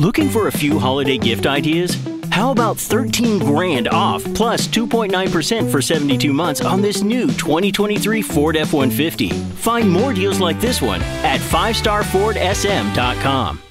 Looking for a few holiday gift ideas? How about 13 grand off plus 2.9% for 72 months on this new 2023 Ford F-150? Find more deals like this one at 5starfordsm.com.